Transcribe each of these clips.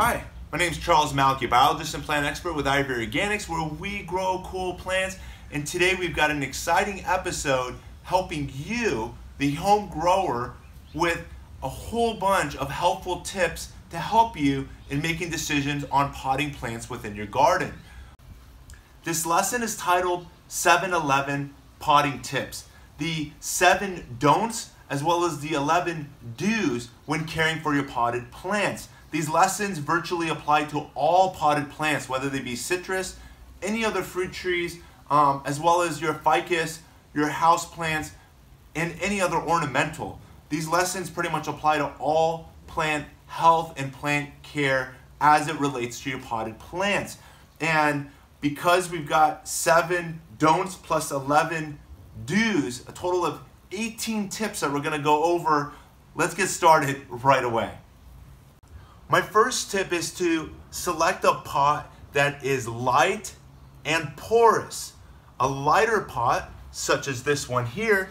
Hi, my name is Charles Malki, biologist and plant expert with IV Organics, where we grow cool plants. And today we've got an exciting episode helping you, the home grower, with a whole bunch of helpful tips to help you in making decisions on potting plants within your garden. This lesson is titled 7-11 Potting Tips. The 7 don'ts as well as the 11 do's when caring for your potted plants. These lessons virtually apply to all potted plants, whether they be citrus, any other fruit trees, as well as your ficus, your house plants, and any other ornamental. These lessons pretty much apply to all plant health and plant care as it relates to your potted plants. And because we've got 7 don'ts plus 11 do's, a total of 18 tips that we're gonna go over, let's get started right away. My first tip is to select a pot that is light and porous. A lighter pot, such as this one here,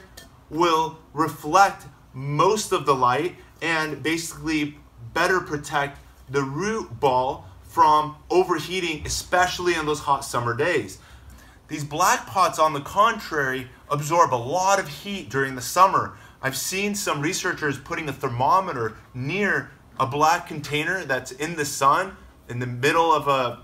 will reflect most of the light and basically better protect the root ball from overheating, especially on those hot summer days. These black pots, on the contrary, absorb a lot of heat during the summer. I've seen some researchers putting a thermometer near a black container that's in the sun in the middle of a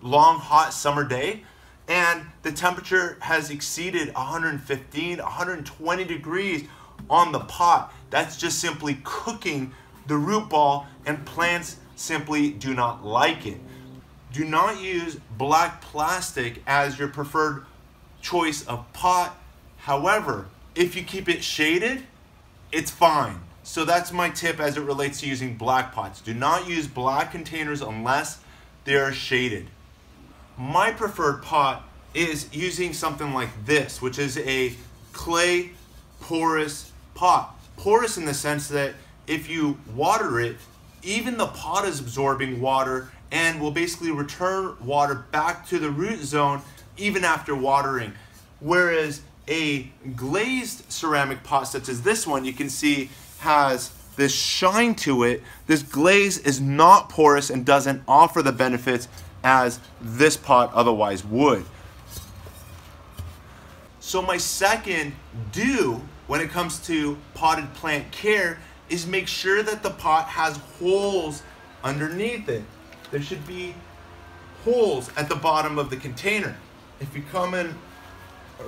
long hot summer day, and the temperature has exceeded 115, 120 degrees on the pot. That's just simply cooking the root ball, and plants simply do not like it. Do not use black plastic as your preferred choice of pot. However, if you keep it shaded, it's fine. So that's my tip as it relates to using black pots. Do not use black containers unless they are shaded. My preferred pot is using something like this, which is a clay porous pot. Porous in the sense that if you water it, even the pot is absorbing water and will basically return water back to the root zone even after watering. Whereas a glazed ceramic pot such as this one, you can see has this shine to it. This glaze is not porous and doesn't offer the benefits as this pot otherwise would. So my second do when it comes to potted plant care is make sure that the pot has holes underneath it. There should be holes at the bottom of the container. If you come in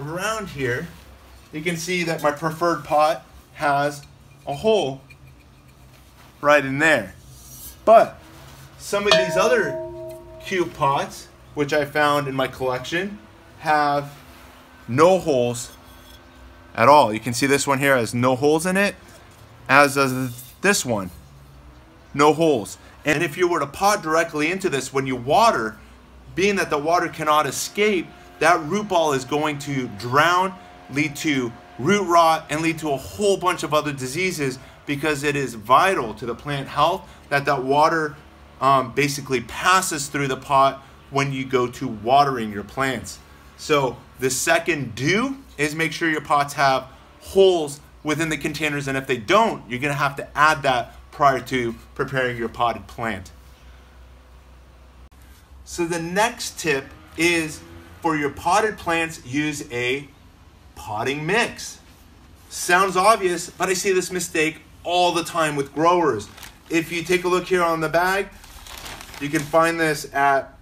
around here, you can see that my preferred pot has a hole right in there. But some of these other cute pots, which I found in my collection, have no holes at all. You can see this one here has no holes in it, as does this one, no holes. And if you were to pot directly into this when you water, being that the water cannot escape, that root ball is going to drown, lead to root rot, and lead to a whole bunch of other diseases, because it is vital to the plant health that that water basically passes through the pot when you go to watering your plants. So the second do is make sure your pots have holes within the containers, and if they don't, you're gonna have to add that prior to preparing your potted plant. So the next tip is, for your potted plants, use a potting mix. Sounds obvious, but I see this mistake all the time with growers. If you take a look here on the bag, you can find this at,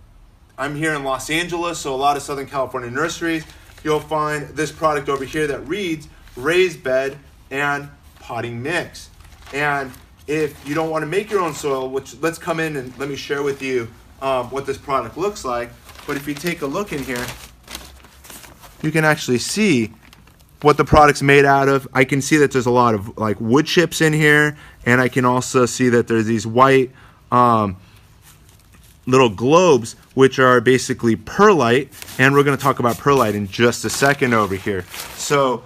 I'm here in Los Angeles, so a lot of Southern California nurseries. You'll find this product over here that reads raised bed and potting mix. And if you don't want to make your own soil, which let's come in and let me share with you what this product looks like. But if you take a look in here, you can actually see what the product's made out of. I can see that there's a lot of like wood chips in here, and I can also see that there's these white little globes, which are basically perlite, and we're gonna talk about perlite in just a second over here. So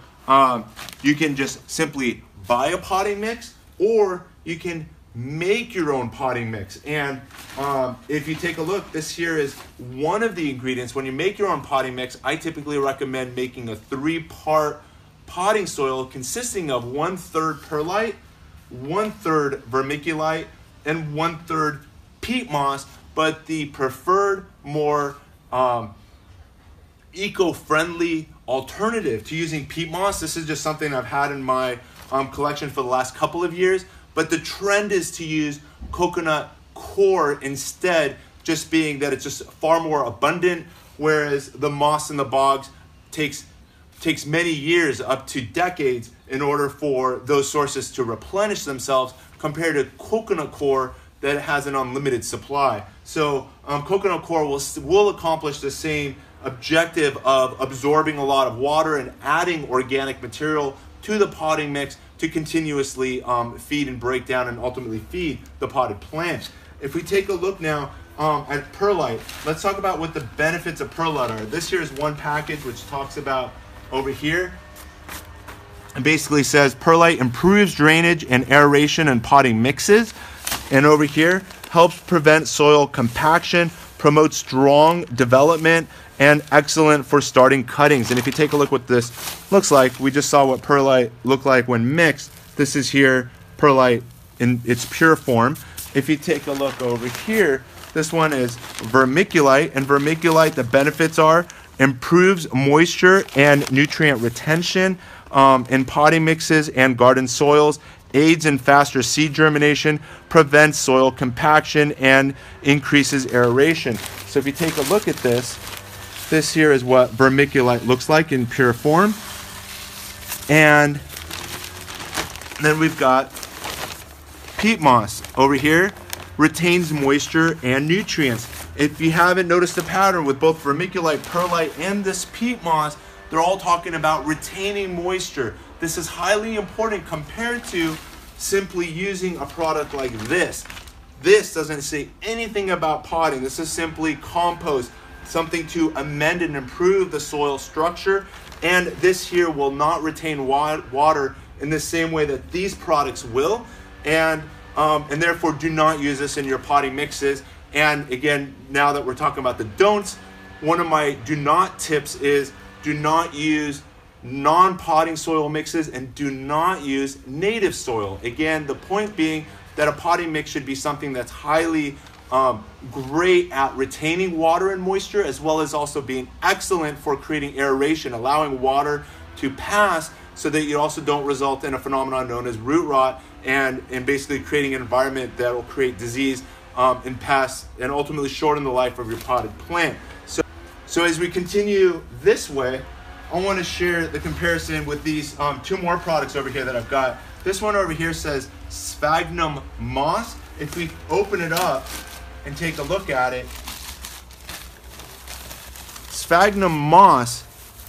you can just simply buy a potting mix, or you can make your own potting mix. And if you take a look, this here is one of the ingredients. When you make your own potting mix, I typically recommend making a 3-part potting soil consisting of 1/3 perlite, 1/3 vermiculite, and 1/3 peat moss, but the preferred, more eco-friendly alternative to using peat moss. This is just something I've had in my collection for the last couple of years, but the trend is to use coconut core instead, just being that it's just far more abundant, whereas the moss in the bogs takes many years, up to decades, in order for those sources to replenish themselves, compared to coconut core that has an unlimited supply. So coconut core will accomplish the same objective of absorbing a lot of water and adding organic material to the potting mix to continuously feed and break down and ultimately feed the potted plant. If we take a look now at perlite, let's talk about what the benefits of perlite are. This here is one package which talks about over here. It basically says perlite improves drainage and aeration in potting mixes. And over here, helps prevent soil compaction, promotes strong development, and excellent for starting cuttings. And if you take a look what this looks like, we just saw what perlite looked like when mixed. This is here, perlite in its pure form. If you take a look over here, this one is vermiculite. And vermiculite, the benefits are, improves moisture and nutrient retention in potting mixes and garden soils, aids in faster seed germination, prevents soil compaction, and increases aeration. So if you take a look at this, this here is what vermiculite looks like in pure form. And then we've got peat moss over here, retains moisture and nutrients. If you haven't noticed the pattern with both vermiculite, perlite, and this peat moss, they're all talking about retaining moisture. This is highly important compared to simply using a product like this. This doesn't say anything about potting. This is simply compost, something to amend and improve the soil structure. And this here will not retain water in the same way that these products will. And therefore do not use this in your potting mixes. And again, now that we're talking about the don'ts, one of my do not tips is do not use non-potting soil mixes and do not use native soil. Again, the point being that a potting mix should be something that's highly great at retaining water and moisture, as well as also being excellent for creating aeration, allowing water to pass so that you also don't result in a phenomenon known as root rot and basically creating an environment that will create disease and pests and ultimately shorten the life of your potted plant. So as we continue this way, I want to share the comparison with these two more products over here that I've got. This one over here says sphagnum moss. If we open it up and take a look at it, sphagnum moss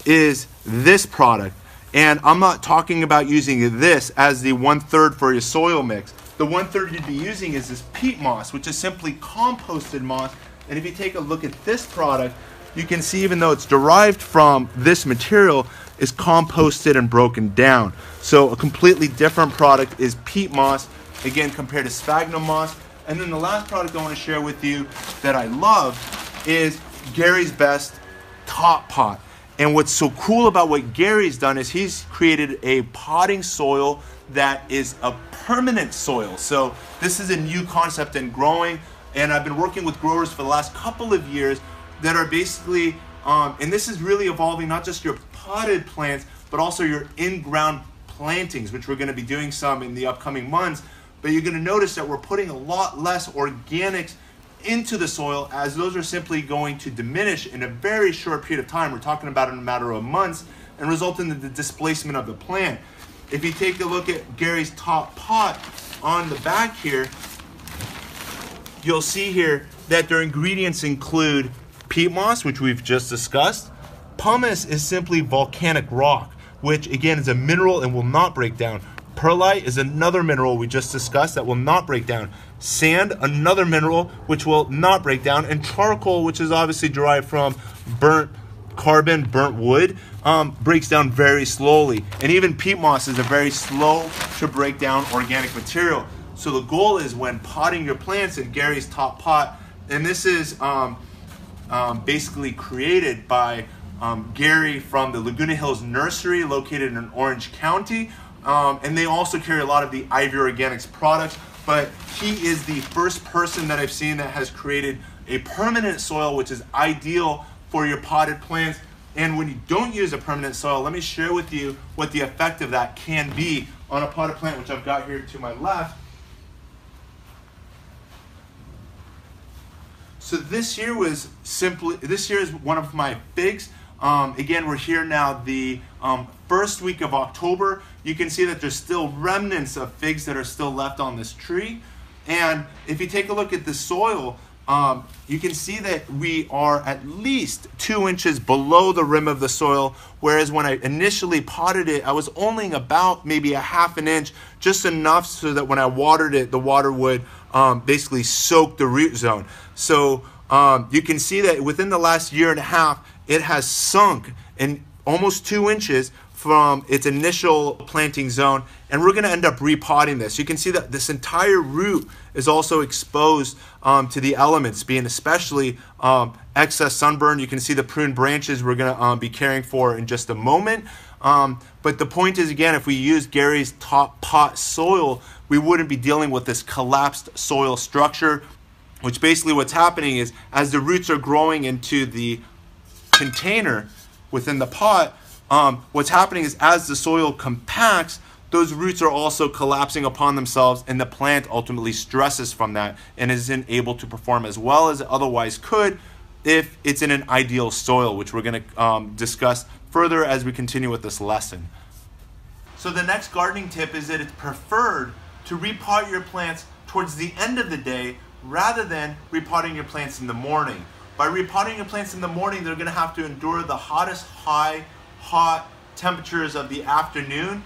is this product. And I'm not talking about using this as the 1/3 for your soil mix. The 1/3 you'd be using is this peat moss, which is simply composted moss. And if you take a look at this product, you can see even though it's derived from this material, it's composted and broken down. So a completely different product is peat moss, again, compared to sphagnum moss. And then the last product I want to share with you that I love is Gary's Best Top Pot. And what's so cool about what Gary's done is he's created a potting soil that is a permanent soil. So this is a new concept in growing, and I've been working with growers for the last couple of years that are basically, and this is really evolving not just your potted plants, but also your in-ground plantings, which we're gonna be doing some in the upcoming months. But you're gonna notice that we're putting a lot less organics into the soil, as those are simply going to diminish in a very short period of time. We're talking about in a matter of months, and result in the displacement of the plant. If you take a look at Gary's Top Pot on the back here, you'll see here that their ingredients include peat moss, which we've just discussed. Pumice is simply volcanic rock, which again is a mineral and will not break down. Perlite is another mineral we just discussed that will not break down. Sand, another mineral which will not break down. And charcoal, which is obviously derived from burnt carbon, burnt wood, breaks down very slowly. And even peat moss is a very slow to break down organic material. So the goal is when potting your plants in Gary's Top Pot, and this is basically created by Gary from the Laguna Hills Nursery located in Orange County. And they also carry a lot of the IV Organics products. but he is the first person that I've seen that has created a permanent soil, which is ideal for your potted plants. And when you don't use a permanent soil, let me share with you what the effect of that can be on a potted plant, which I've got here to my left. So this year was simply, this year is one of my figs. Again, we're here now the first week of October. You can see that there's still remnants of figs that are still left on this tree. And if you take a look at the soil, you can see that we are at least 2 inches below the rim of the soil, whereas when I initially potted it, I was only about maybe a half an inch, just enough so that when I watered it, the water would basically soak the root zone. So you can see that within the last year and a half, it has sunk in almost 2 inches from its initial planting zone, and we're gonna end up repotting this. You can see that this entire root is also exposed to the elements, being especially excess sunburn. You can see the pruned branches we're gonna be caring for in just a moment. But the point is, again, if we use Gary's Top Pot soil, we wouldn't be dealing with this collapsed soil structure, which basically what's happening is as the roots are growing into the container within the pot, what's happening is as the soil compacts, those roots are also collapsing upon themselves, and the plant ultimately stresses from that and isn't able to perform as well as it otherwise could if it's in an ideal soil, which we're going to discuss further as we continue with this lesson. So the next gardening tip is that it's preferred to repot your plants towards the end of the day rather than repotting your plants in the morning. By repotting your plants in the morning, they're going to have to endure the hot temperatures of the afternoon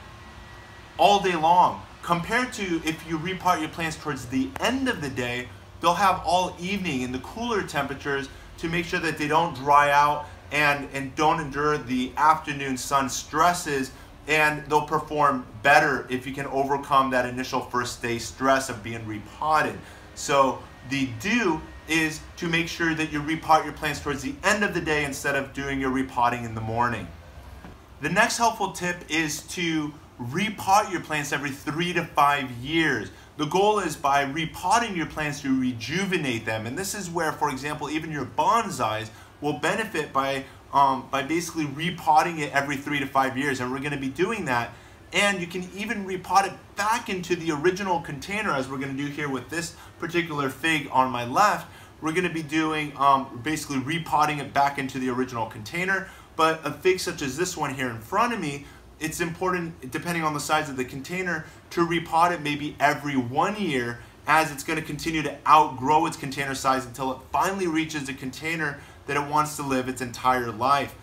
all day long. Compared to if you repot your plants towards the end of the day, they'll have all evening in the cooler temperatures to make sure that they don't dry out and don't endure the afternoon sun stresses, and they'll perform better if you can overcome that initial first day stress of being repotted. So the dew is to make sure that you repot your plants towards the end of the day instead of doing your repotting in the morning. The next helpful tip is to repot your plants every 3 to 5 years. The goal is by repotting your plants to rejuvenate them. And this is where, for example, even your bonsais will benefit by basically repotting it every 3 to 5 years. And we're going to be doing that. And you can even repot it back into the original container, as we're going to do here with this particular fig on my left. We're going to be doing basically repotting it back into the original container. But a fig such as this one here in front of me, it's important, depending on the size of the container, to repot it maybe every 1 year, as it's going to continue to outgrow its container size until it finally reaches the container that it wants to live its entire life.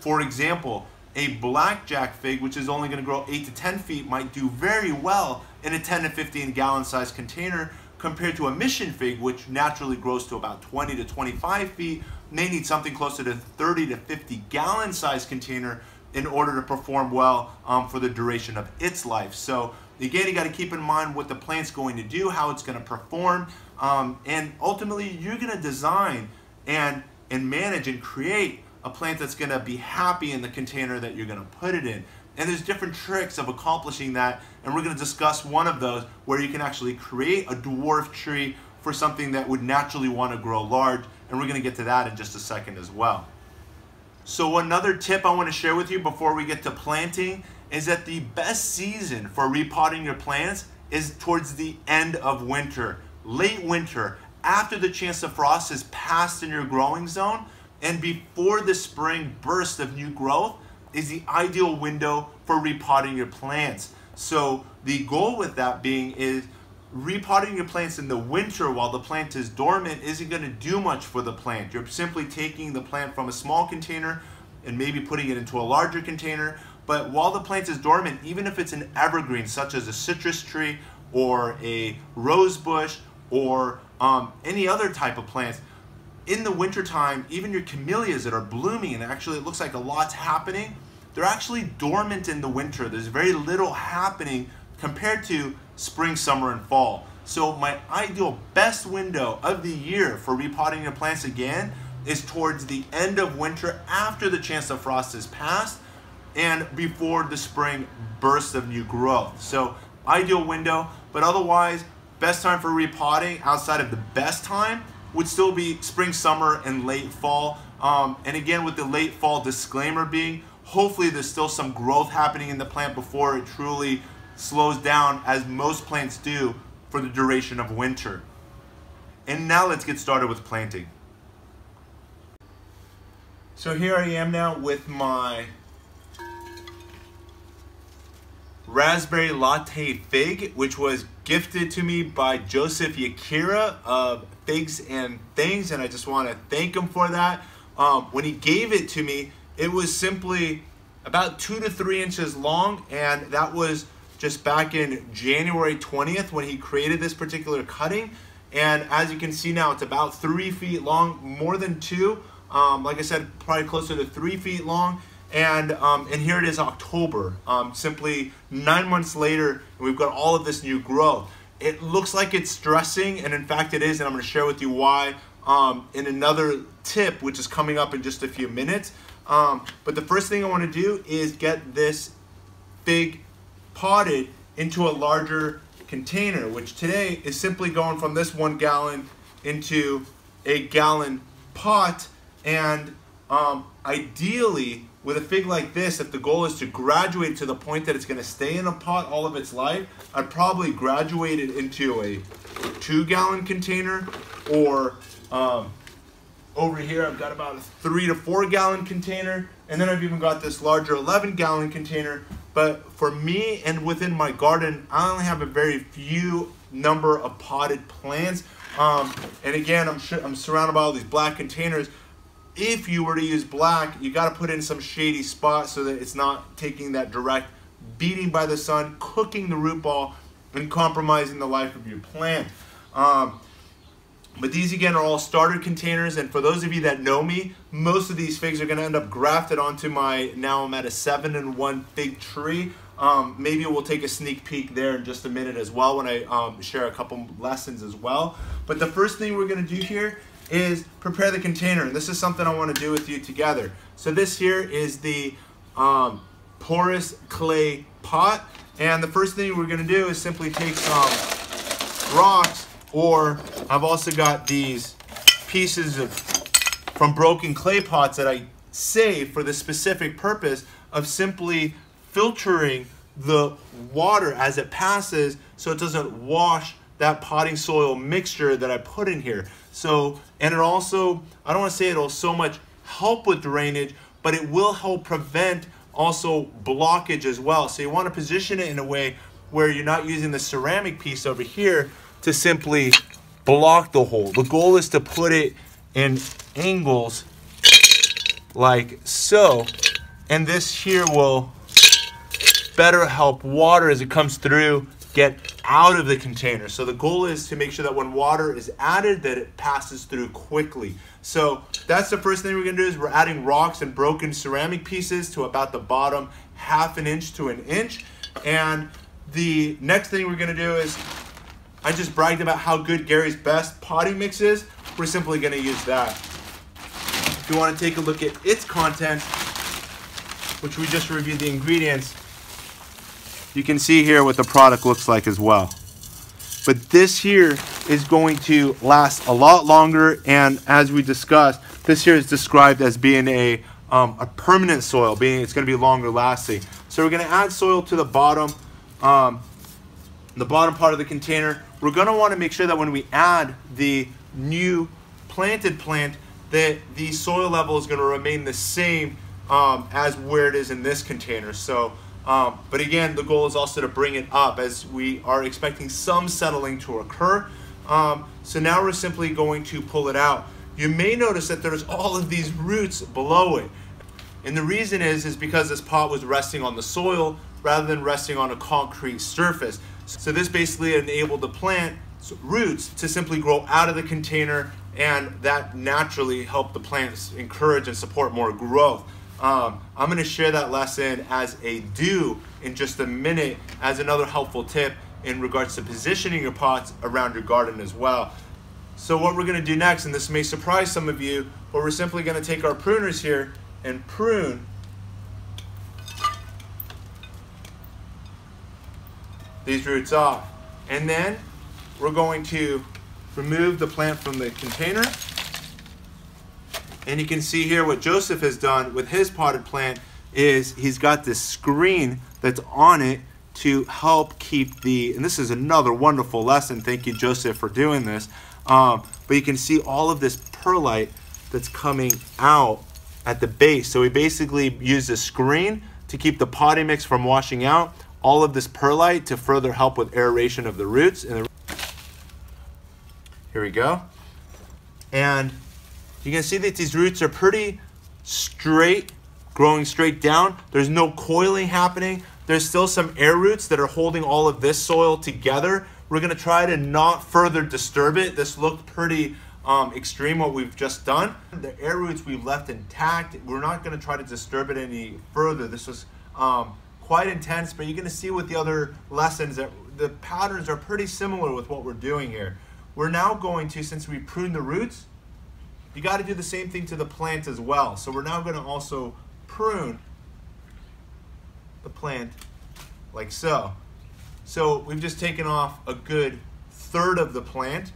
For example, a blackjack fig, which is only going to grow 8 to 10 feet, might do very well in a 10 to 15 gallon size container, compared to a mission fig, which naturally grows to about 20 to 25 feet, may need something closer to 30 to 50 gallon size container in order to perform well for the duration of its life. So again, you got to keep in mind what the plant's going to do, how it's going to perform, and ultimately you're going to design and manage and create a plant that's going to be happy in the container that you're going to put it in. And there's different tricks of accomplishing that, and we're going to discuss one of those where you can actually create a dwarf tree for something that would naturally want to grow large, and we're going to get to that in just a second as well. So another tip I want to share with you before we get to planting is that the best season for repotting your plants is towards the end of winter, late winter, after the chance of frost has passed in your growing zone, and before the spring burst of new growth is the ideal window for repotting your plants. So the goal with that being is repotting your plants in the winter while the plant is dormant isn't going to do much for the plant. You're simply taking the plant from a small container and maybe putting it into a larger container. But while the plant is dormant, even if it's an evergreen such as a citrus tree or a rose bush or any other type of plants, in the wintertime, even your camellias that are blooming and actually it looks like a lot's happening, they're actually dormant in the winter. There's very little happening compared to spring, summer, and fall. So my ideal best window of the year for repotting your plants again is towards the end of winter after the chance of frost has passed and before the spring burst of new growth. So ideal window, but otherwise Best time for repotting outside of the best time would still be spring, summer, and late fall. And again, with the late fall disclaimer being, hopefully there's still some growth happening in the plant before it truly slows down, as most plants do for the duration of winter. And now let's get started with planting. So here I am now with my raspberry latte fig, which was gifted to me by Joseph Yakira of Figs and Things, and I just want to thank him for that. When he gave it to me, it was simply about 2 to 3 inches long, and that was just back in January 20th when he created this particular cutting. And as you can see now, it's about 3 feet long, more than 2. Like I said, probably closer to 3 feet long. And here it is, October, simply 9 months later, and we've got all of this new growth. It looks like it's stressing, and in fact it is, and I'm going to share with you why in another tip, which is coming up in just a few minutes. But the first thing I want to do is get this fig potted into a larger container, which today is simply going from this 1 gallon into a gallon pot. And ideally, with a fig like this, if the goal is to graduate to the point that it's going to stay in a pot all of its life, I'd probably graduate it into a 2 gallon container, or over here I've got about a 3 to 4 gallon container, and then I've even got this larger 11 gallon container. But for me and within my garden, I only have a very few number of potted plants. And again, I'm surrounded by all these black containers. If you were to use black, you got to put in some shady spot so that it's not taking that direct beating by the sun, cooking the root ball, and compromising the life of your plant. But these again are all starter containers, and for those of you that know me, most of these figs are going to end up grafted onto my, now I'm at a 7-in-1 fig tree. Maybe we'll take a sneak peek there in just a minute as well when I share a couple lessons as well. But the first thing we're going to do here is prepare the container, and this is something I want to do with you together. So this here is the porous clay pot, and the first thing we're going to do is simply take some rocks, or I've also got these pieces from broken clay pots that I save for the specific purpose of simply filtering the water as it passes so it doesn't wash that potting soil mixture that I put in here. So, and it also, I don't want to say it'll so much help with drainage, but it will help prevent also blockage as well. So you want to position it in a way where you're not using the ceramic piece over here to simply block the hole. The goal is to put it in angles like so, and this here will better help water as it comes through get out of the container. So the goal is to make sure that when water is added, that it passes through quickly. So that's the first thing we're going to do, is we're adding rocks and broken ceramic pieces to about the bottom 1/2 inch to 1 inch. And the next thing we're going to do is, I just bragged about how good Gary's Best potting mix is. We're simply going to use that. If you want to take a look at its contents, which we just reviewed the ingredients, you can see here what the product looks like as well. But this here is going to last a lot longer, and as we discussed, this here is described as being a permanent soil, being it's going to be longer lasting. So we're going to add soil to the bottom part of the container. We're going to want to make sure that when we add the new planted plant, that the soil level is going to remain the same as where it is in this container. So but again, the goal is also to bring it up, as we are expecting some settling to occur. So now we're simply going to pull it out. You may notice that there's all of these roots below it, and the reason is because this pot was resting on the soil rather than resting on a concrete surface. So this basically enabled the plant's roots to simply grow out of the container, and that naturally helped the plants encourage and support more growth. I'm going to share that lesson as a do in just a minute as another helpful tip in regards to positioning your pots around your garden as well. So what we're going to do next, and this may surprise some of you, but we're simply going to take our pruners here and prune these roots off. And then we're going to remove the plant from the container. And you can see here what Joseph has done with his potted plant is he's got this screen that's on it to help keep the, and this is another wonderful lesson, thank you Joseph for doing this, but you can see all of this perlite that's coming out at the base. So we basically use a screen to keep the potting mix from washing out, all of this perlite to further help with aeration of the roots. And here we go. And you can see that these roots are pretty straight, growing straight down. There's no coiling happening. There's still some air roots that are holding all of this soil together. We're gonna try to not further disturb it. This looked pretty extreme what we've just done. The air roots we've left intact. We're not gonna try to disturb it any further. This was quite intense, but you're gonna see with the other lessons that the patterns are pretty similar with what we're doing here. We're now going to, since we pruned the roots, you got to do the same thing to the plant as well. So we're now going to also prune the plant like so. So we've just taken off a good third of the plant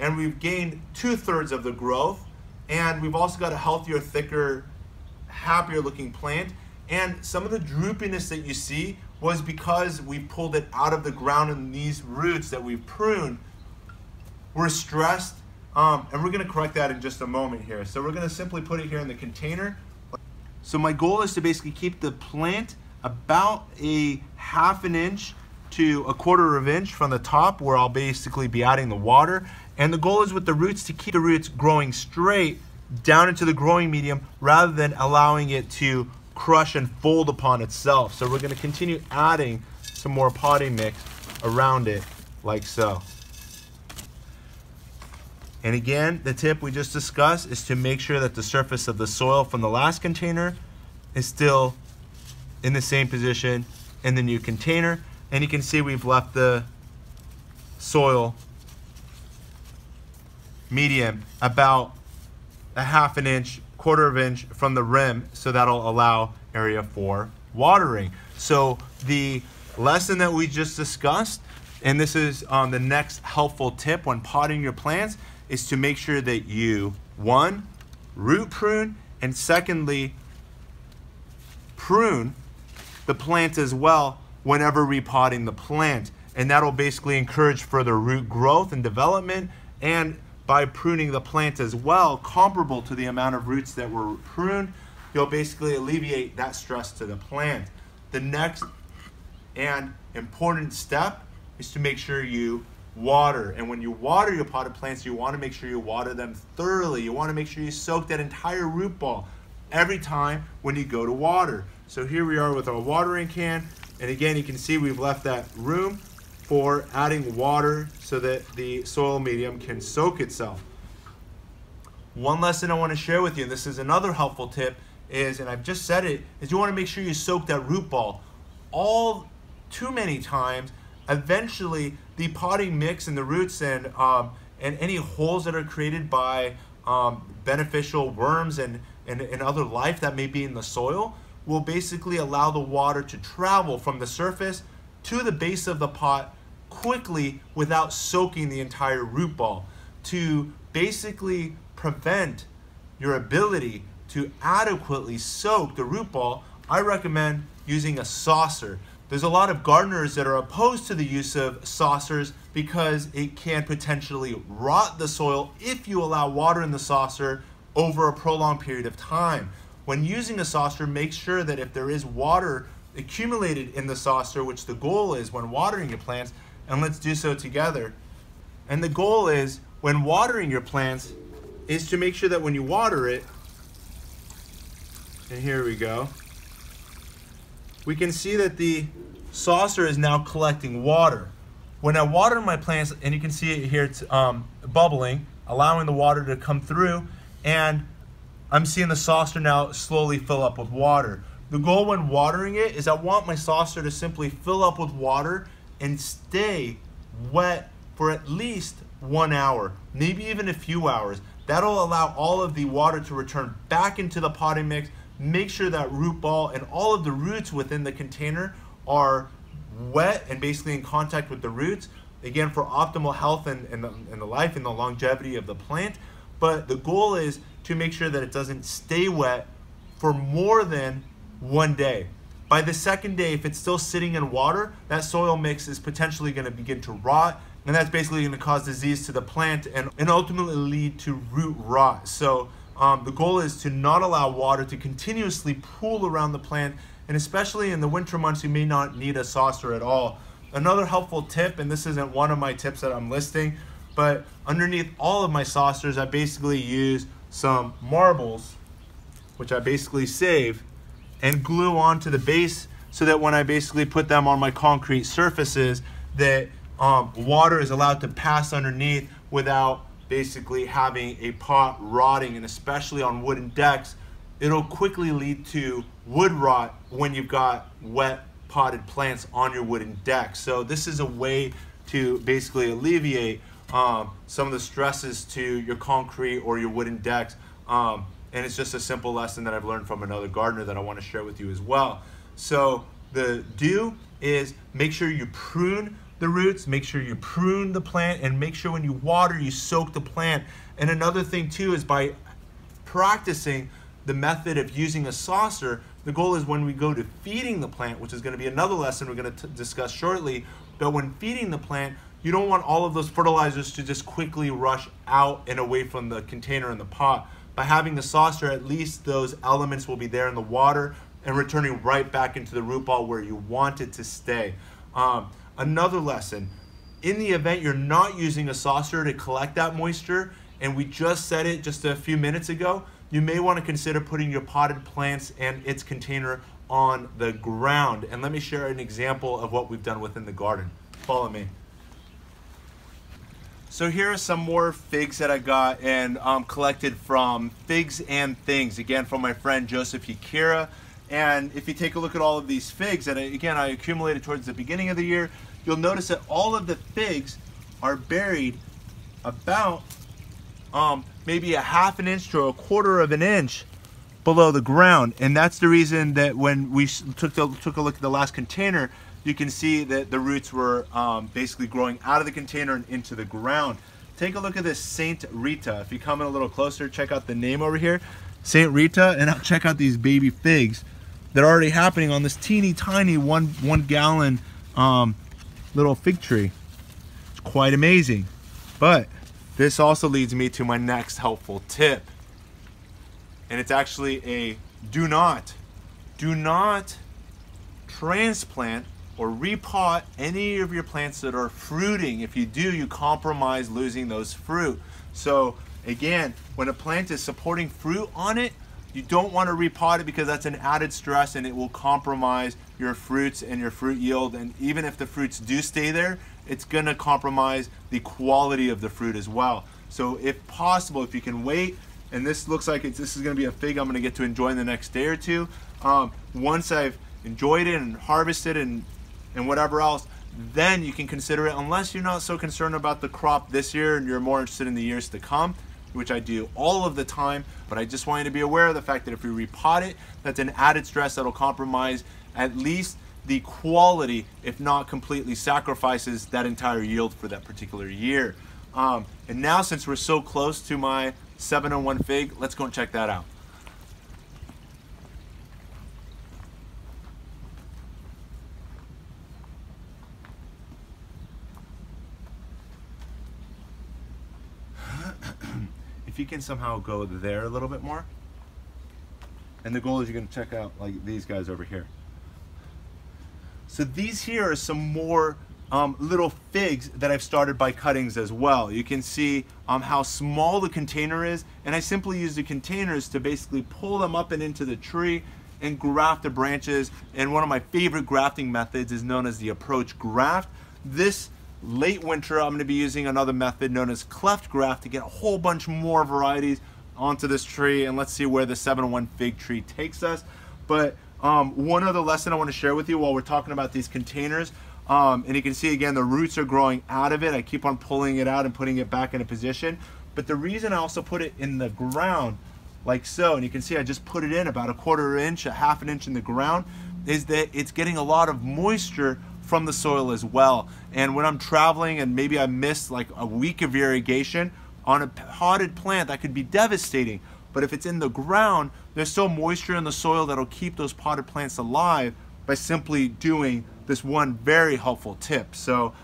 and we've gained 2/3 of the growth, and we've also got a healthier, thicker, happier looking plant. And some of the droopiness that you see was because we pulled it out of the ground, and these roots that we've pruned were stressed. And we're going to correct that in just a moment here. So we're going to simply put it here in the container. So my goal is to basically keep the plant about a 1/2 inch to 1/4 inch from the top, where I'll basically be adding the water. And the goal is with the roots to keep the roots growing straight down into the growing medium rather than allowing it to crush and fold upon itself. So we're going to continue adding some more potting mix around it like so. And again, the tip we just discussed is to make sure that the surface of the soil from the last container is still in the same position in the new container. And you can see we've left the soil medium about a 1/2 inch, 1/4 inch from the rim, so that'll allow area for watering. So the lesson that we just discussed, and this is the next helpful tip when potting your plants, is to make sure that you, one, root prune, and secondly, prune the plant as well whenever repotting the plant. And that'll basically encourage further root growth and development. And by pruning the plant as well, comparable to the amount of roots that were pruned, you'll basically alleviate that stress to the plant. The next and important step is to make sure you water. And when you water your potted plants, you want to make sure you water them thoroughly. You want to make sure you soak that entire root ball every time when you go to water. So here we are with our watering can, and again you can see we've left that room for adding water so that the soil medium can soak itself. One lesson I want to share with you, and this is another helpful tip, is, and I've just said it, is you want to make sure you soak that root ball. All too many times, eventually the potting mix and the roots and any holes that are created by beneficial worms and other life that may be in the soil will basically allow the water to travel from the surface to the base of the pot quickly without soaking the entire root ball, to basically prevent your ability to adequately soak the root ball. I recommend using a saucer. There's a lot of gardeners that are opposed to the use of saucers because it can potentially rot the soil if you allow water in the saucer over a prolonged period of time. When using a saucer, make sure that if there is water accumulated in the saucer, which the goal is when watering your plants, and let's do so together. And the goal is when watering your plants is to make sure that when you water it, and here we go, we can see that the saucer is now collecting water. When I water my plants, and you can see it here, it's bubbling, allowing the water to come through, and I'm seeing the saucer now slowly fill up with water. The goal when watering it is I want my saucer to simply fill up with water and stay wet for at least 1 hour, maybe even a few hours. That'll allow all of the water to return back into the potting mix. Make sure that root ball and all of the roots within the container are wet and basically in contact with the roots. again, for optimal health and the life and the longevity of the plant. But the goal is to make sure that it doesn't stay wet for more than one day. By the second day, if it's still sitting in water, that soil mix is potentially going to begin to rot, and that's basically going to cause disease to the plant and ultimately lead to root rot. So the goal is to not allow water to continuously pool around the plant, and especially in the winter months, you may not need a saucer at all. Another helpful tip, and this isn't one of my tips that I'm listing, but underneath all of my saucers, I basically use some marbles, which I basically save, and glue onto the base so that when I basically put them on my concrete surfaces, that water is allowed to pass underneath without basically having a pot rotting. And especially on wooden decks, it'll quickly lead to wood rot when you've got wet potted plants on your wooden deck. So this is a way to basically alleviate some of the stresses to your concrete or your wooden decks. And it's just a simple lesson that I've learned from another gardener that I want to share with you as well. So the do is make sure you prune the roots, make sure you prune the plant, and make sure when you water, you soak the plant. And another thing too is by practicing the method of using a saucer, the goal is when we go to feeding the plant, which is going to be another lesson we're going to discuss shortly, but when feeding the plant, you don't want all of those fertilizers to just quickly rush out and away from the container in the pot. By having the saucer, at least those elements will be there in the water and returning right back into the root ball where you want it to stay. Another lesson, in the event you're not using a saucer to collect that moisture, and we just said it just a few minutes ago, you may want to consider putting your potted plants and its container on the ground. And let me share an example of what we've done within the garden. Follow me. So here are some more figs that I got and collected from Figs and Things, again from my friend Joseph Yakira. And if you take a look at all of these figs that I accumulated towards the beginning of the year, you'll notice that all of the figs are buried about maybe a half an inch to a quarter of an inch below the ground. And that's the reason that when we took a look at the last container, you can see that the roots were basically growing out of the container and into the ground. Take a look at this Saint Rita. If you come in a little closer, check out the name over here, Saint Rita, and I'll check out these baby figs that are already happening on this teeny tiny one gallon little fig tree. It's quite amazing. But this also leads me to my next helpful tip, and it's actually a do not transplant or repot any of your plants that are fruiting. If you do, you compromise losing those fruit. So again, when a plant is supporting fruit on it, you don't want to repot it because that's an added stress and it will compromise your fruits and your fruit yield. And even if the fruits do stay there, it's going to compromise the quality of the fruit as well. So if possible, if you can wait, and this looks like this is going to be a fig I'm going to get to enjoy in the next day or two. Once I've enjoyed it and harvested and whatever else, then you can consider it, unless you're not so concerned about the crop this year and you're more interested in the years to come, which I do all of the time. But I just want you to be aware of the fact that if you repot it, that's an added stress that'll compromise at least the quality, if not completely sacrifices that entire yield for that particular year. And now, since we're so close to my 701 fig, let's go and check that out. If you can somehow go there a little bit more, and the goal is you're going to check out like these guys over here. So these here are some more little figs that I've started by cuttings as well. You can see how small the container is, and I simply use the containers to basically pull them up and into the tree and graft the branches. And one of my favorite grafting methods is known as the approach graft. This late winter, I'm going to be using another method known as cleft graft to get a whole bunch more varieties onto this tree, and let's see where the 701 fig tree takes us. But one other lesson I want to share with you while we're talking about these containers, and you can see again the roots are growing out of it. I keep on pulling it out and putting it back in a position, but the reason I also put it in the ground like so, and you can see I just put it in about a quarter inch, a half an inch in the ground, is that it's getting a lot of moisture from the soil as well. And when I'm traveling and maybe I missed like a week of irrigation on a potted plant, that could be devastating. But if it's in the ground, there's still moisture in the soil that'll keep those potted plants alive by simply doing this one very helpful tip. So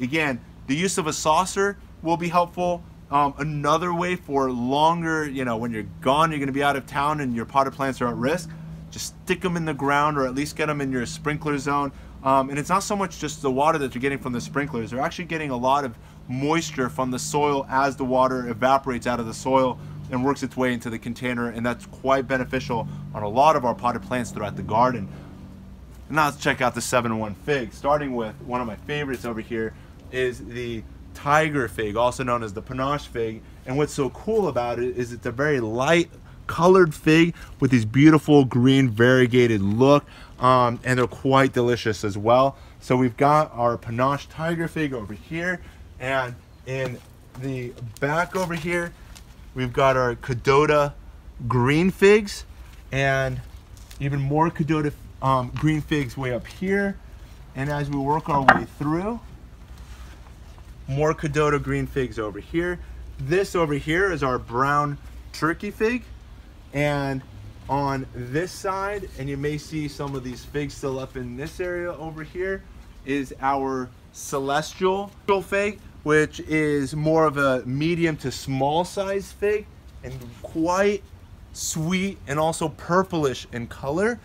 again, the use of a saucer will be helpful. Another way for longer, when you're gone, you're gonna be out of town and your potted plants are at risk, just stick them in the ground or at least get them in your sprinkler zone. And it's not so much just the water that you're getting from the sprinklers, they're actually getting a lot of moisture from the soil as the water evaporates out of the soil and works its way into the container, and that's quite beneficial on a lot of our potted plants throughout the garden. And now let's check out the 7-in-1 fig, starting with one of my favorites over here is the tiger fig, also known as the panache fig. And what's so cool about it is it's a very light colored fig with these beautiful green variegated look, and they're quite delicious as well. So we've got our panache tiger fig over here, and in the back over here we've got our Cadota green figs, and even more Cadota green figs way up here. And as we work our way through, more Cadota green figs over here. This over here is our brown turkey fig, and on this side, and you may see some of these figs still up in this area over here, is our celestial fig, which is more of a medium to small size fig and quite sweet and also purplish in color.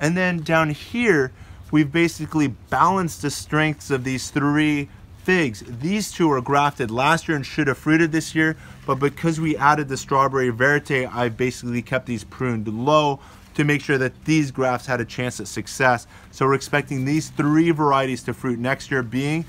And then down here we've basically balanced the strengths of these three figs. These two were grafted last year and should have fruited this year, but because we added the strawberry verte, I basically kept these pruned low to make sure that these grafts had a chance at success. So we're expecting these three varieties to fruit next year, being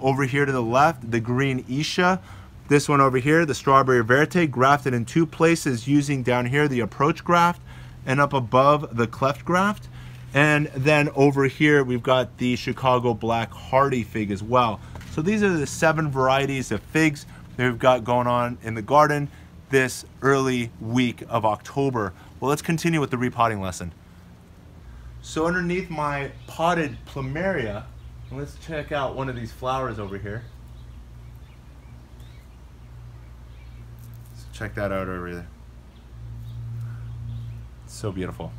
over here to the left, the green Isha, this one over here, the strawberry verte, grafted in two places using down here the approach graft, and up above the cleft graft. And then over here we've got the Chicago Black Hardy fig as well. So these are the 7 varieties of figs that we've got going on in the garden this early week of October. Well, let's continue with the repotting lesson. So underneath my potted plumeria, let's check out one of these flowers over here. So check that out over there. It's so beautiful.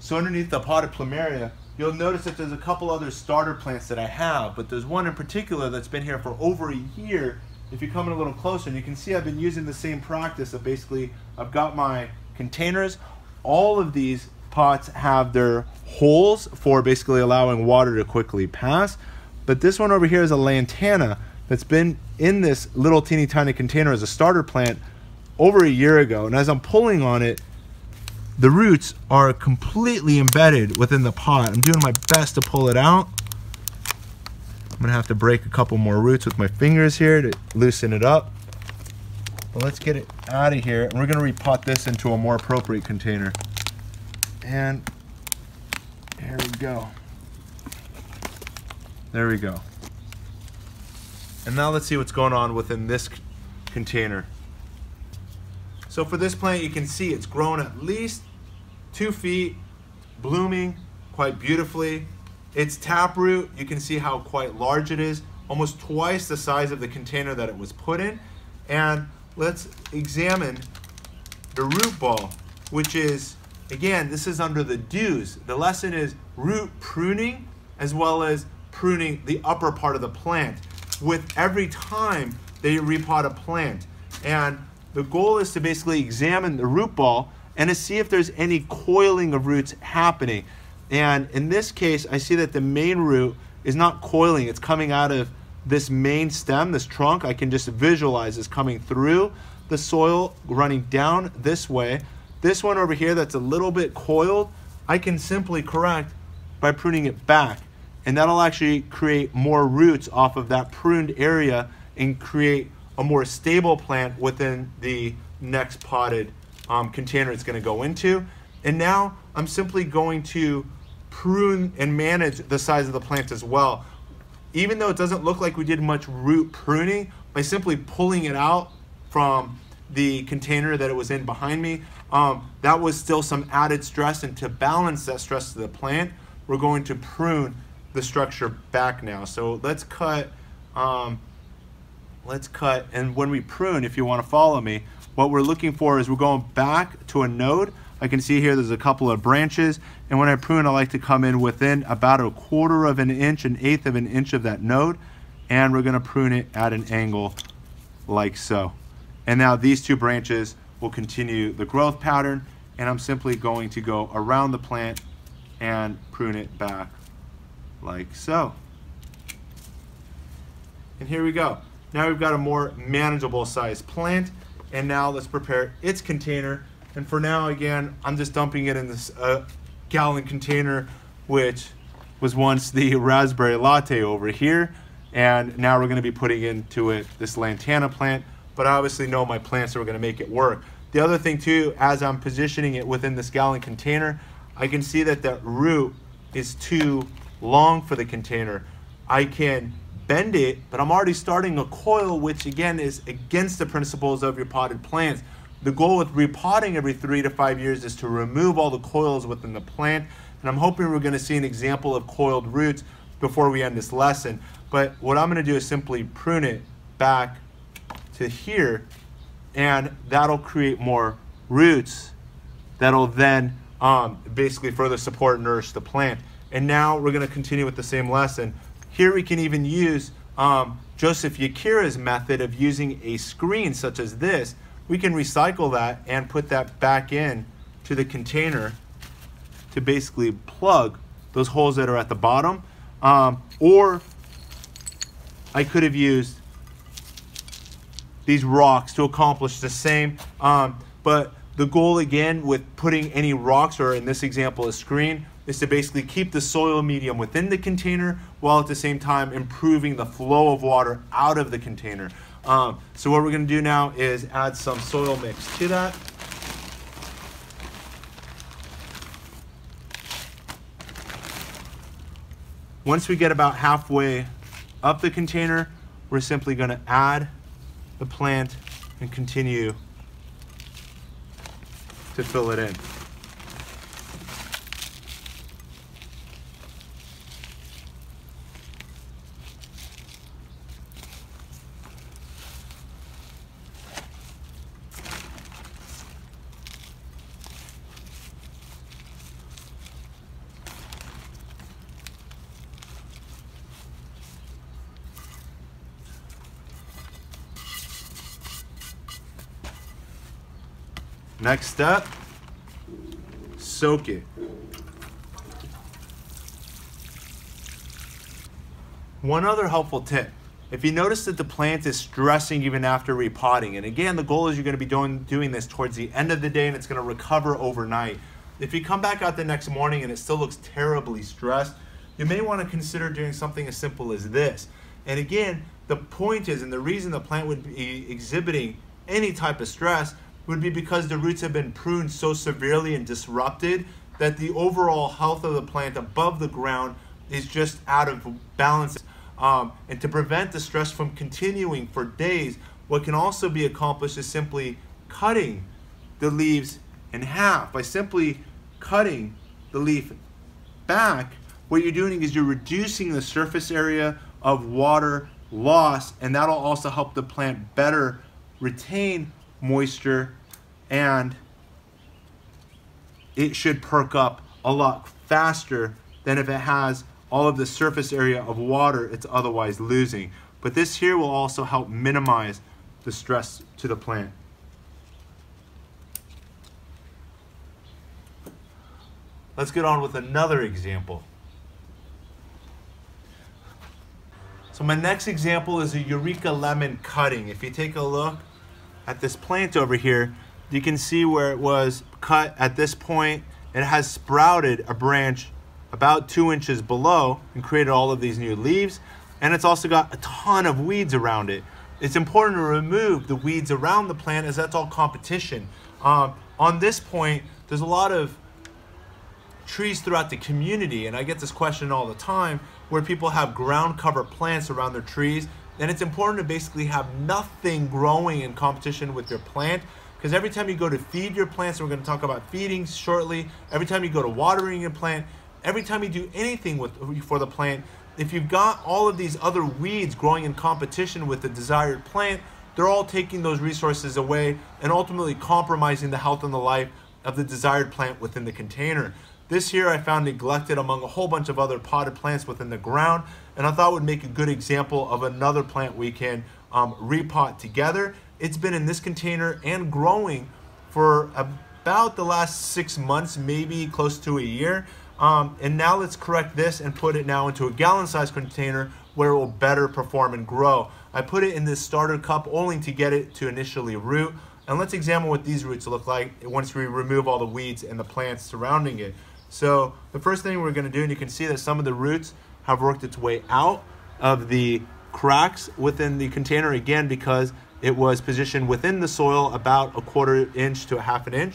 So underneath the potted plumeria, you'll notice that there's a couple other starter plants that I have, but there's one in particular that's been here for over a year. If you come in a little closer, and you can see I've been using the same practice of basically, I've got my containers. All of these pots have their holes for basically allowing water to quickly pass. But this one over here is a lantana that's been in this little teeny tiny container as a starter plant over a year ago. And as I'm pulling on it, the roots are completely embedded within the pot. I'm doing my best to pull it out. I'm gonna have to break a couple more roots with my fingers here to loosen it up. But let's get it out of here, and we're gonna repot this into a more appropriate container. And here we go. There we go. And now let's see what's going on within this container. So for this plant, you can see it's grown at least 2 feet, blooming quite beautifully. Its taproot, you can see how quite large it is, almost twice the size of the container that it was put in. And let's examine the root ball, which is, again, this is under the dews. The lesson is root pruning as well as pruning the upper part of the plant with every time they repot a plant. And the goal is to basically examine the root ball and to see if there's any coiling of roots happening. And in this case, I see that the main root is not coiling. It's coming out of this main stem, this trunk. I can just visualize it's coming through the soil, running down this way. This one over here that's a little bit coiled, I can simply correct by pruning it back. And that'll actually create more roots off of that pruned area and create a more stable plant within the next potted container it's gonna go into. And now I'm simply going to prune and manage the size of the plant as well. Even though it doesn't look like we did much root pruning, by simply pulling it out from the container that it was in behind me, that was still some added stress, and to balance that stress to the plant, we're going to prune the structure back now. So let's cut, and when we prune, if you want to follow me, what we're looking for is we're going back to a node. I can see here there's a couple of branches, and when I prune, I like to come in within about a quarter of an inch, an eighth of an inch of that node, and we're gonna prune it at an angle like so. And now these two branches will continue the growth pattern, and I'm simply going to go around the plant and prune it back like so. And here we go. Now we've got a more manageable size plant, and now let's prepare its container. And for now, again, I'm just dumping it in this gallon container, which was once the raspberry latte over here. And now we're gonna be putting into it this lantana plant, but I obviously know my plants, so we're gonna make it work. The other thing too, as I'm positioning it within this gallon container, I can see that that root is too long for the container. I can bend it, but I'm already starting a coil, which again is against the principles of your potted plants. The goal with repotting every 3 to 5 years is to remove all the coils within the plant, and I'm hoping we're gonna see an example of coiled roots before we end this lesson. But what I'm gonna do is simply prune it back to here, and that'll create more roots that'll then basically further support and nourish the plant. And now we're gonna continue with the same lesson. Here we can even use Joseph Yakira's method of using a screen such as this. We can recycle that and put that back in to the container to basically plug those holes that are at the bottom. Or I could have used these rocks to accomplish the same. But the goal again with putting any rocks, or in this example a screen, is to basically keep the soil medium within the container while at the same time improving the flow of water out of the container. So what we're gonna do now is add some soil mix to that. Once we get about halfway up the container, we're simply gonna add the plant and continue to fill it in. Next step, soak it. One other helpful tip, if you notice that the plant is stressing even after repotting, and again, the goal is you're gonna be doing this towards the end of the day and it's gonna recover overnight. If you come back out the next morning and it still looks terribly stressed, you may wanna consider doing something as simple as this. And again, the point is, and the reason the plant would be exhibiting any type of stress would be because the roots have been pruned so severely and disrupted that the overall health of the plant above the ground is just out of balance. And to prevent the stress from continuing for days, what can also be accomplished is simply cutting the leaves in half. By simply cutting the leaf back, what you're doing is you're reducing the surface area of water loss, and that'll also help the plant better retain moisture, and it should perk up a lot faster than if it has all of the surface area of water it's otherwise losing. But this here will also help minimize the stress to the plant. Let's get on with another example. So my next example is a Eureka lemon cutting. If you take a look at this plant over here, you can see where it was cut at this point. It has sprouted a branch about 2 inches below and created all of these new leaves, and it's also got a ton of weeds around it. It's important to remove the weeds around the plant, as that's all competition. On this point, there's a lot of trees throughout the community, and I get this question all the time where people have ground cover plants around their trees. And it's important to basically have nothing growing in competition with your plant, because every time you go to feed your plants, and we're going to talk about feeding shortly, every time you go to watering your plant, Every time you do anything for the plant, if you've got all of these other weeds growing in competition with the desired plant, they're all taking those resources away and ultimately compromising the health and the life of the desired plant within the container. This here I found neglected among a whole bunch of other potted plants within the ground, and I thought would make a good example of another plant we can repot together. It's been in this container and growing for about the last 6 months, maybe close to a year. And now let's correct this and put it now into a gallon-sized container where it will better perform and grow. I put it in this starter cup only to get it to initially root. And let's examine what these roots look like once we remove all the weeds and the plants surrounding it. So the first thing we're gonna do, and you can see that some of the roots have worked its way out of the cracks within the container, again, because it was positioned within the soil about a 1/4 inch to a 1/2 inch.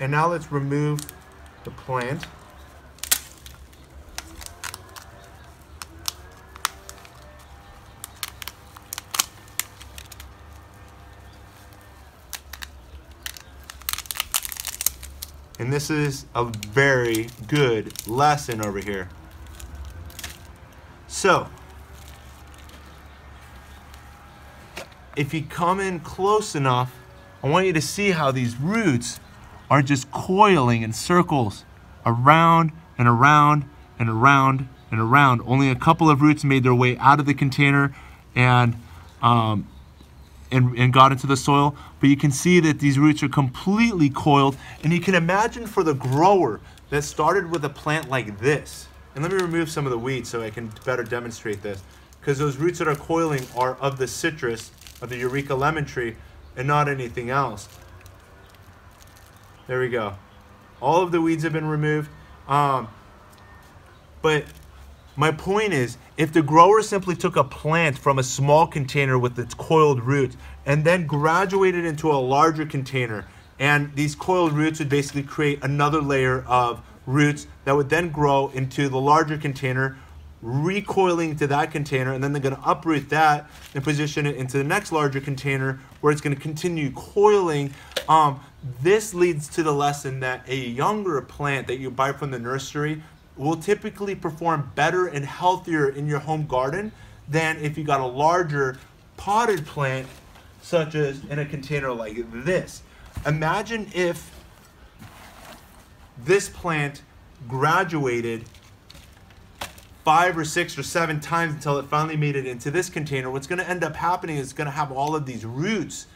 And now let's remove the plant. And this is a very good lesson over here. So, if you come in close enough, I want you to see how these roots are just coiling in circles around and around and around and around. Only a couple of roots made their way out of the container and got into the soil, but you can see that these roots are completely coiled, and you can imagine for the grower that started with a plant like this. And let me remove some of the weeds so I can better demonstrate this, because those roots that are coiling are of the citrus of the Eureka lemon tree and not anything else. There we go. All of the weeds have been removed. But my point is, if the grower simply took a plant from a small container with its coiled roots and then graduated into a larger container, and these coiled roots would basically create another layer of roots that would then grow into the larger container, recoiling to that container, and then they're gonna uproot that and position it into the next larger container where it's gonna continue coiling. This leads to the lesson that a younger plant that you buy from the nursery will typically perform better and healthier in your home garden than if you got a larger potted plant, such as in a container like this. Imagine if this plant graduated 5 or 6 or 7 times until it finally made it into this container. What's gonna end up happening is it's gonna have all of these roots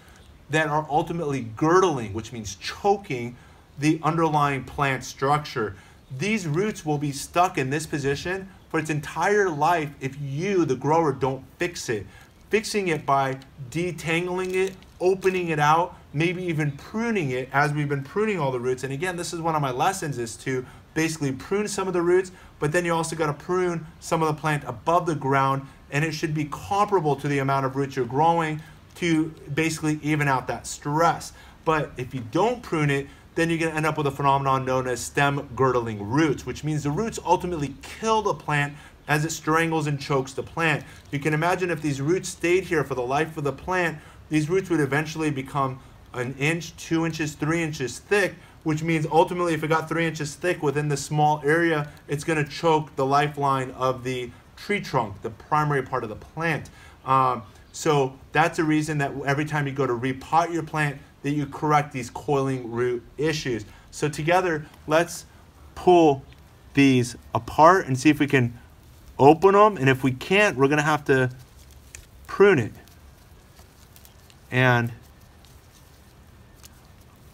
that are ultimately girdling, which means choking the underlying plant structure. These roots will be stuck in this position for its entire life if you, the grower, don't fix it. Fixing it by detangling it, opening it out, maybe even pruning it, as we've been pruning all the roots. And again, this is one of my lessons, is to basically prune some of the roots, but then you also gotta prune some of the plant above the ground, and it should be comparable to the amount of roots you're growing to basically even out that stress. But if you don't prune it, then you're gonna end up with a phenomenon known as stem girdling roots, which means the roots ultimately kill the plant as it strangles and chokes the plant. You can imagine if these roots stayed here for the life of the plant, these roots would eventually become 1 inch, 2 inches, 3 inches thick, which means ultimately if it got 3 inches thick within this small area, it's gonna choke the lifeline of the tree trunk, the primary part of the plant. So that's a reason that every time you go to repot your plant, that you correct these coiling root issues. So together, let's pull these apart and see if we can open them. And if we can't, we're gonna have to prune it. And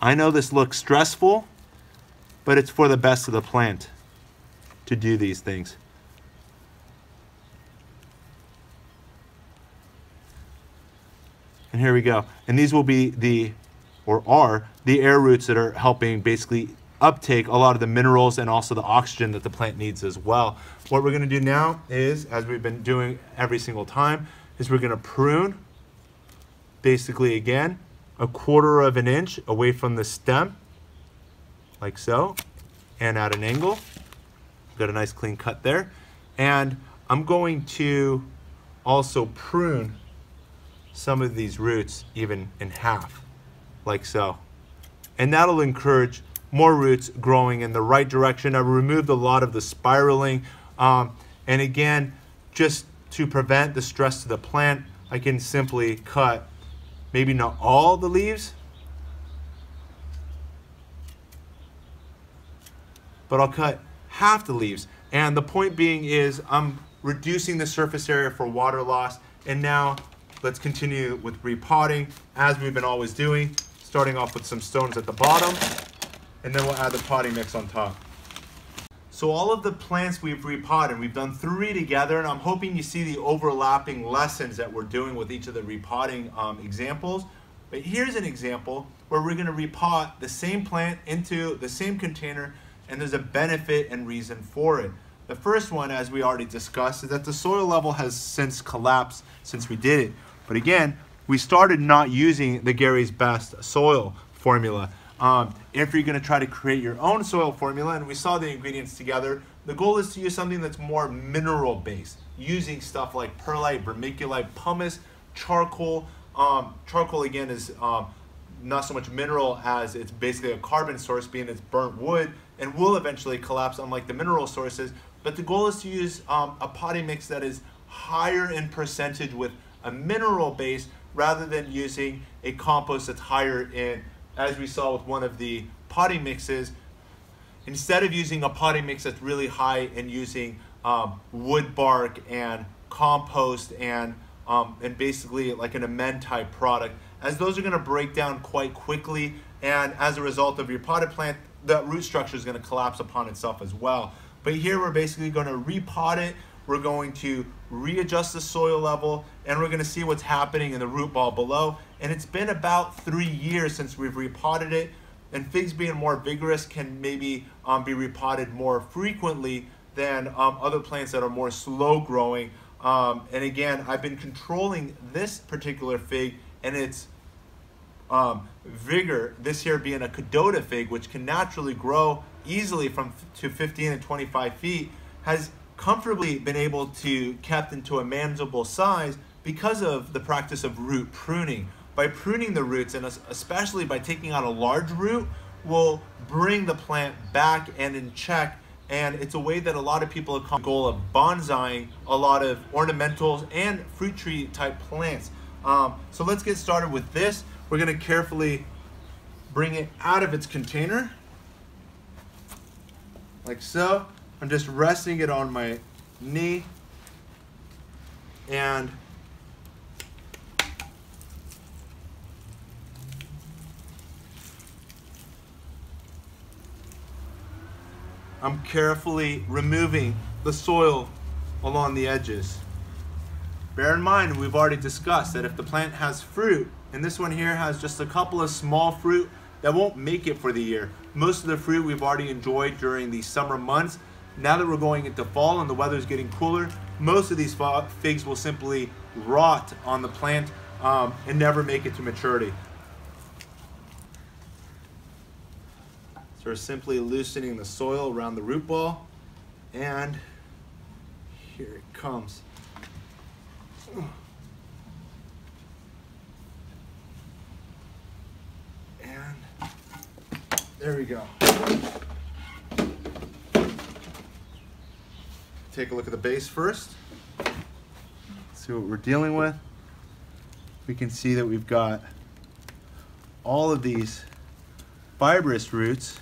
I know this looks stressful, but it's for the best of the plant to do these things. And here we go. And these will be the air roots that are helping basically uptake a lot of the minerals and also the oxygen that the plant needs as well. What we're gonna do now is, as we've been doing every single time, is we're gonna prune, basically again, 1/4 inch away from the stem, like so, and at an angle. Got a nice clean cut there. And I'm going to also prune some of these roots even in half, like so. And that'll encourage more roots growing in the right direction. I removed a lot of the spiraling. And again, just to prevent the stress to the plant, I can simply cut maybe not all the leaves, but I'll cut half the leaves. And the point being is I'm reducing the surface area for water loss. And now let's continue with repotting as we've been always doing, starting off with some stones at the bottom, and then we'll add the potting mix on top. So all of the plants we've repotted, we've done 3 together, and I'm hoping you see the overlapping lessons that we're doing with each of the repotting examples. But here's an example where we're gonna repot the same plant into the same container, and there's a benefit and reason for it. The first one, as we already discussed, is that the soil level has since collapsed since we did it. But again, we started not using the Gary's Best soil formula. If you're going to try to create your own soil formula, and we saw the ingredients together, the goal is to use something that's more mineral based, using stuff like perlite, vermiculite, pumice, charcoal. Charcoal again is not so much mineral as it's basically a carbon source, being it's burnt wood and will eventually collapse, unlike the mineral sources. But the goal is to use a potting mix that is higher in percentage with a mineral base, rather than using a compost that's higher in, as we saw with one of the potting mixes, instead of using a potting mix that's really high and using wood bark and compost and basically like an amend type product, as those are gonna break down quite quickly, and as a result of your potted plant, the root structure is gonna collapse upon itself as well. But here we're basically gonna repot it, we're going to readjust the soil level, and we're gonna see what's happening in the root ball below. And it's been about 3 years since we've repotted it, and figs being more vigorous can maybe be repotted more frequently than other plants that are more slow growing. And again, I've been controlling this particular fig and its vigor, this here being a Cadota fig, which can naturally grow easily to 15 and 25 feet, has comfortably been able to kept into a manageable size because of the practice of root pruning. By pruning the roots, and especially by taking out a large root, will bring the plant back and in check. And it's a way that a lot of people have come to the goal of bonsaiing a lot of ornamentals and fruit tree type plants. So let's get started with this. We're gonna carefully bring it out of its container, like so. I'm just resting it on my knee, and I'm carefully removing the soil along the edges. Bear in mind, we've already discussed that if the plant has fruit, and this one here has just a couple of small fruit that won't make it for the year. Most of the fruit we've already enjoyed during the summer months. Now that we're going into fall and the weather is getting cooler, most of these figs will simply rot on the plant and never make it to maturity. So we're simply loosening the soil around the root ball, and here it comes. And there we go. Take a look at the base first. See what we're dealing with. We can see that we've got all of these fibrous roots.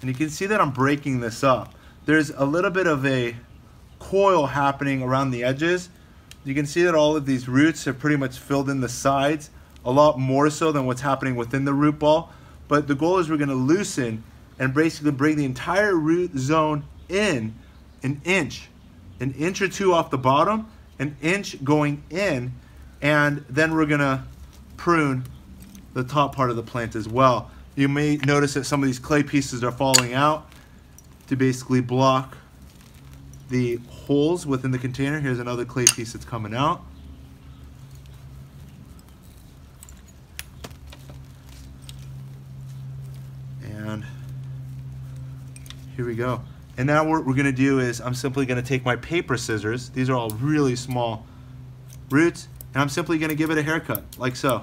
And you can see that I'm breaking this up. There's a little bit of a coil happening around the edges. You can see that all of these roots have pretty much filled in the sides, a lot more so than what's happening within the root ball. But the goal is we're gonna loosen and basically bring the entire root zone in an inch or two off the bottom, an inch going in, and then we're gonna prune the top part of the plant as well. You may notice that some of these clay pieces are falling out to basically block the holes within the container. Here's another clay piece that's coming out. And here we go. And now what we're gonna do is I'm simply gonna take my paper scissors, these are all really small roots, and I'm simply gonna give it a haircut, like so.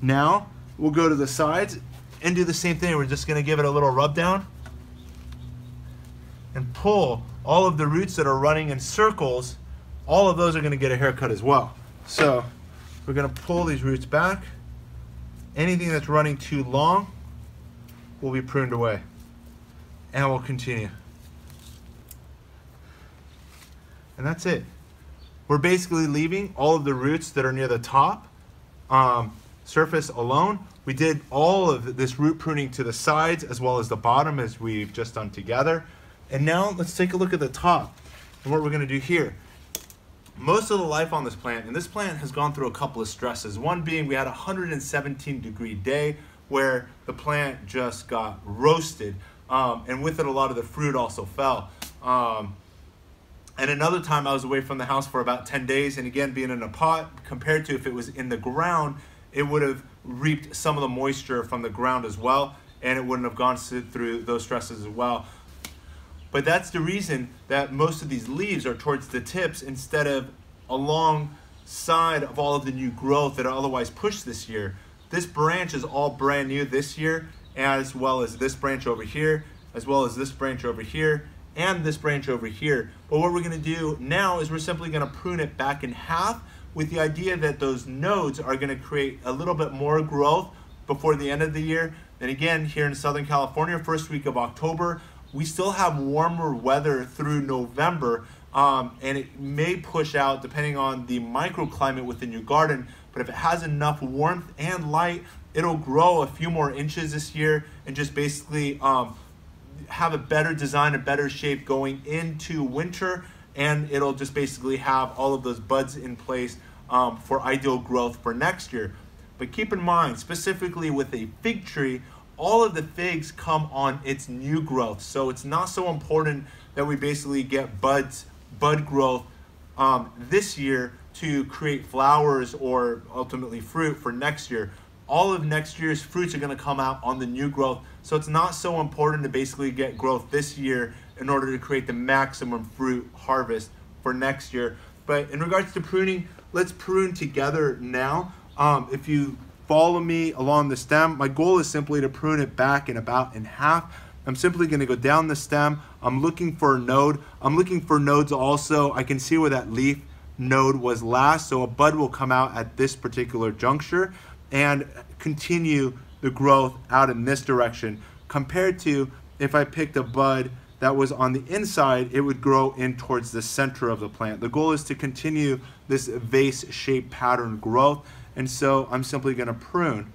Now, we'll go to the sides, and do the same thing. We're just gonna give it a little rub down and pull all of the roots that are running in circles. All of those are gonna get a haircut as well. So we're gonna pull these roots back. Anything that's running too long will be pruned away, and we'll continue. And that's it. We're basically leaving all of the roots that are near the top surface alone. We did all of this root pruning to the sides as well as the bottom, as we've just done together. And now let's take a look at the top and what we're gonna do here. Most of the life on this plant, and this plant has gone through a couple of stresses. One being we had a 117-degree day where the plant just got roasted. And with it, a lot of the fruit also fell. And another time I was away from the house for about 10 days, and again, being in a pot, compared to if it was in the ground, it would have reaped some of the moisture from the ground as well, and it wouldn't have gone through those stresses as well. But that's the reason that most of these leaves are towards the tips instead of alongside of all of the new growth that are otherwise pushed this year. This branch is all brand new this year, as well as this branch over here, as well as this branch over here, and this branch over here. But what we're gonna do now is we're simply gonna prune it back in half with the idea that those nodes are gonna create a little bit more growth before the end of the year. And again, here in Southern California, first week of October, we still have warmer weather through November, and it may push out depending on the microclimate within your garden, but if it has enough warmth and light, it'll grow a few more inches this year and just basically have a better design, a better shape going into winter, and it'll just basically have all of those buds in place for ideal growth for next year. But keep in mind, specifically with a fig tree, all of the figs come on its new growth. So it's not so important that we basically get bud growth this year to create flowers or ultimately fruit for next year. All of next year's fruits are gonna come out on the new growth. So it's not so important to basically get growth this year in order to create the maximum fruit harvest for next year. But in regards to pruning, let's prune together now. If you follow me along the stem, my goal is simply to prune it back and about in half. I'm simply gonna go down the stem. I'm looking for a node. I'm looking for nodes also. I can see where that leaf node was last. So a bud will come out at this particular juncture and continue the growth out in this direction, compared to if I picked a bud that was on the inside, it would grow in towards the center of the plant. The goal is to continue this vase-shaped pattern growth, and so I'm simply gonna prune,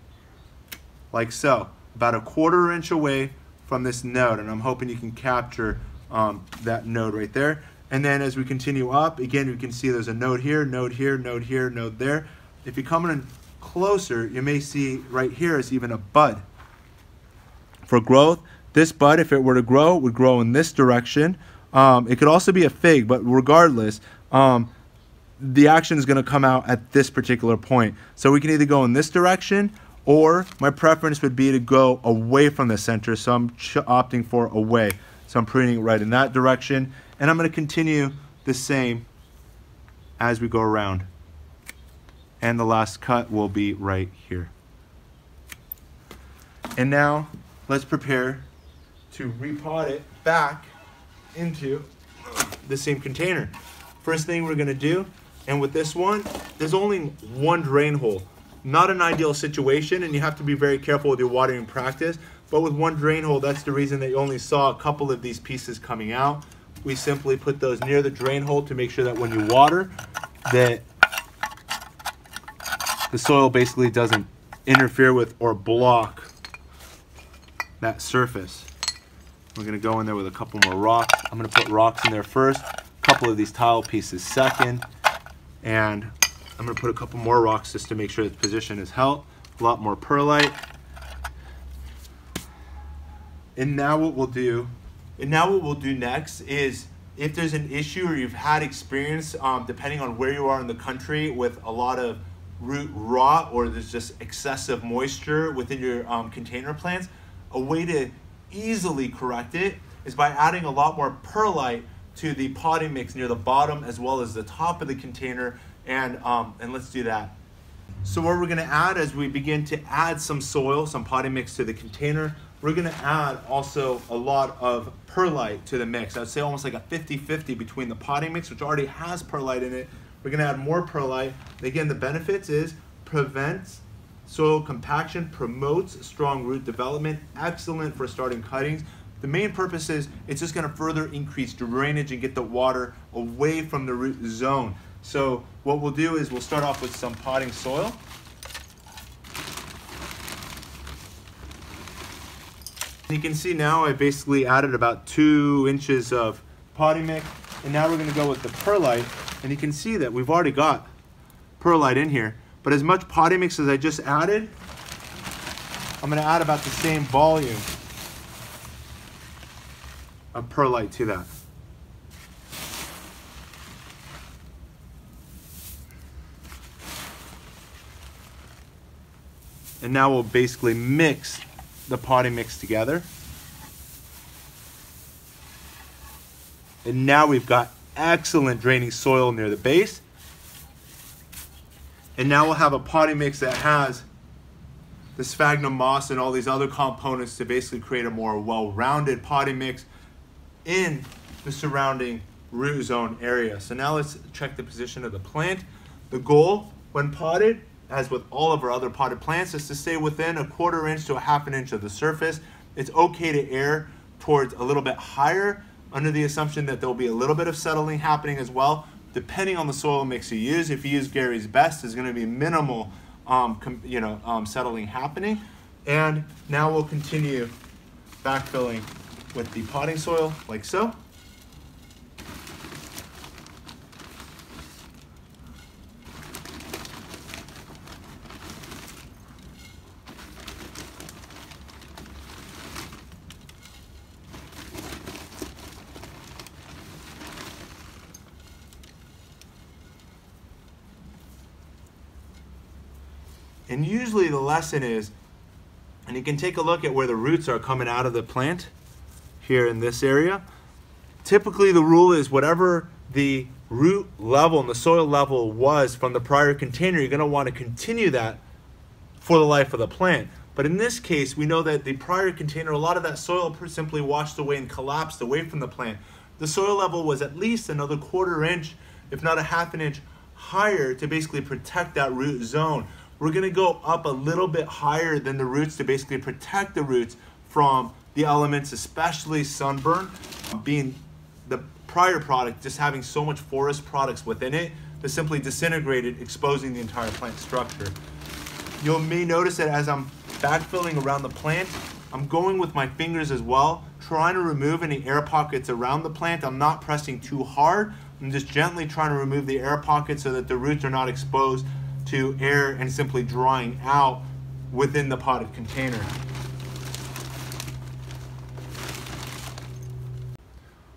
like so, about a quarter inch away from this node, and I'm hoping you can capture that node right there. And then as we continue up, again, you can see there's a node here, node here, node here, node there. If you come in closer, you may see right here is even a bud. For growth, this bud, if it were to grow, would grow in this direction. It could also be a fig, but regardless, the action is going to come out at this particular point. So we can either go in this direction, or my preference would be to go away from the center, so I'm opting for away. So I'm pruning right in that direction, and I'm going to continue the same as we go around. And the last cut will be right here. And now let's prepare to repot it back into the same container. First thing we're gonna do, and with this one, there's only one drain hole. Not an ideal situation, and you have to be very careful with your watering practice, but with one drain hole, that's the reason that you only saw a couple of these pieces coming out. We simply put those near the drain hole to make sure that when you water, that the soil basically doesn't interfere with or block that surface. We're gonna go in there with a couple more rocks. I'm gonna put rocks in there first, a couple of these tile pieces second, and I'm gonna put a couple more rocks just to make sure the position is held. A lot more perlite. And now what we'll do next is, if there's an issue or you've had experience, depending on where you are in the country, with a lot of root rot or there's just excessive moisture within your container plants, a way to easily correct it is by adding a lot more perlite to the potting mix near the bottom as well as the top of the container, and let's do that. So what we're gonna add as we begin to add some soil, some potting mix to the container, we're gonna add also a lot of perlite to the mix. I'd say almost like a 50-50 between the potting mix, which already has perlite in it. We're gonna add more perlite. Again, the benefits is prevents soil compaction, promotes strong root development, excellent for starting cuttings. The main purpose is it's just gonna further increase drainage and get the water away from the root zone. So what we'll do is we'll start off with some potting soil. You can see now I basically added about 2 inches of potting mix, and now we're gonna go with the perlite, and you can see that we've already got perlite in here, but as much potting mix as I just added, I'm gonna add about the same volume of perlite to that. And now we'll basically mix the potting mix together. And now we've got excellent draining soil near the base. And now we'll have a potting mix that has the sphagnum moss and all these other components to basically create a more well-rounded potting mix in the surrounding root zone area. So now let's check the position of the plant. The goal when potted, as with all of our other potted plants, is to stay within 1/4 inch to 1/2 inch of the surface. It's okay to air towards a little bit higher under the assumption that there'll be a little bit of settling happening as well, depending on the soil mix you use. If you use Gary's Best, there's gonna be minimal settling happening. And now we'll continue backfilling with the potting soil, like so. And usually the lesson is, and you can take a look at where the roots are coming out of the plant here in this area. Typically the rule is whatever the root level and the soil level was from the prior container, you're gonna wanna continue that for the life of the plant. But in this case, we know that the prior container, a lot of that soil simply washed away and collapsed away from the plant. The soil level was at least another 1/4 inch, if not 1/2 inch higher, to basically protect that root zone. We're gonna go up a little bit higher than the roots to basically protect the roots from the elements, especially sunburn. Being the prior product, just having so much forest products within it that simply disintegrated, exposing the entire plant structure. You may notice that as I'm backfilling around the plant, I'm going with my fingers as well, trying to remove any air pockets around the plant. I'm not pressing too hard. I'm just gently trying to remove the air pockets so that the roots are not exposed to air and simply drying out within the potted container.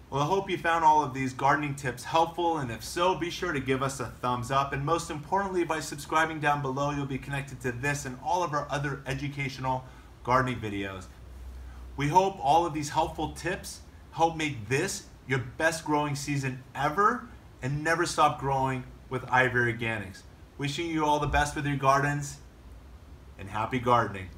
Well, I hope you found all of these gardening tips helpful, and if so, be sure to give us a thumbs up. And most importantly, by subscribing down below, you'll be connected to this and all of our other educational gardening videos. We hope all of these helpful tips help make this your best growing season ever, and never stop growing with IV Organics. Wishing you all the best with your gardens, and happy gardening.